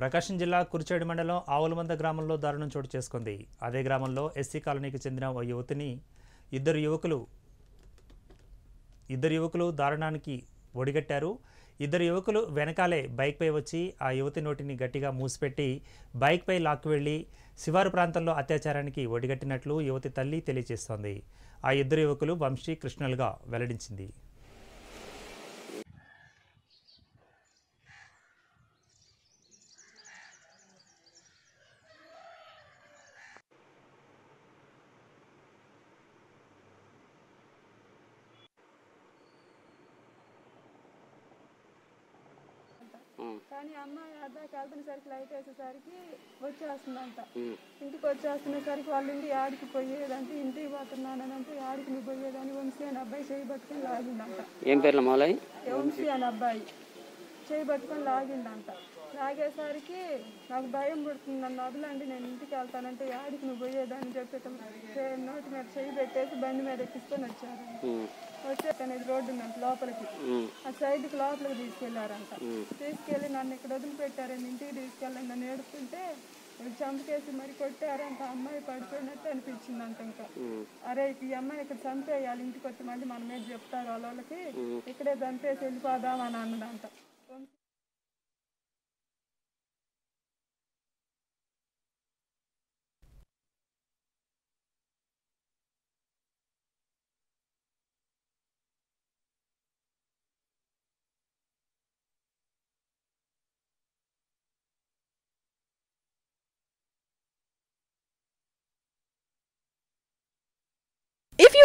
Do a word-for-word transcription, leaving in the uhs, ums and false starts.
ప్రకాశం జిల్లా కుర్చేడు మండలం ఆవులమంద గ్రామంలో దారుణం చోటు చేసుకుంది. అదే గ్రామంలో ఎస్సీ కాలనీకి చెందిన ఓ యువతిని ఇద్దరు యువకులు ఇద్దరు యువకులు దారుణానికి ఒడిగట్టారు. ఇద్దరు యువకులు వెనకాలే బైక్పై వచ్చి ఆ యువతి నోటిని గట్టిగా మూసిపెట్టి బైక్పై లాక్కు వెళ్ళి శివారు ప్రాంతంలో అత్యాచారానికి ఒడిగట్టినట్లు యువతి తల్లి తెలియజేస్తోంది. ఆ ఇద్దరు యువకులు వంశీ, కృష్ణల్గా వెల్లడించింది. కానీ అమ్మాయి అద్దాకి వెళ్తున్నసరికి లైట్ వేసేసరికి వచ్చేస్తుందంట. ఇంటికి వచ్చేస్తున్నసరికి వాళ్ళు ఇంటి ఆడికి పోయేదంటే ఇంటికి పోతున్నానంటే ఆడికి నువ్వు పోయేదని వంశీ అని అబ్బాయి చేయి పట్టుకొని లాగిందంట. ఏం పేర్ల మోలై? వంశీ అని అబ్బాయి చేయి పట్టుకొని లాగిందంట. లాగేసరికి నాకు భయం పుడుతుంది, నన్ను వదలండి, నేను ఇంటికి వెళ్తానంటే ఆడికి నువ్వు పోయేదని చెప్పి నోటి మీద చేయి పెట్టేసి బండి మీద ఎక్కించుకొని వచ్చారు. వచ్చేది రోడ్డు లోపలికి ఆ సైడ్కి లోపలికి తీసుకెళ్లారంట. తీసుకెళ్లి నన్ను ఇక్కడ వదిలిపెట్టారని ఇంటికి తీసుకెళ్ళండి నన్ను ఏడుస్తుంటే చంపకేసి మరి కొట్టారంట. అమ్మాయి పడిపోయినట్టు అనిపించిందంట. ఇంకా అరే ఈ అమ్మాయి ఇక్కడ చంపేయాలి, ఇంటికి వచ్చి మళ్ళీ మనం ఏది చెప్తారు వాళ్ళ వాళ్ళకి, ఇక్కడే చంపేసి వెళ్ళిపోదాం అని అన్నదంట. If you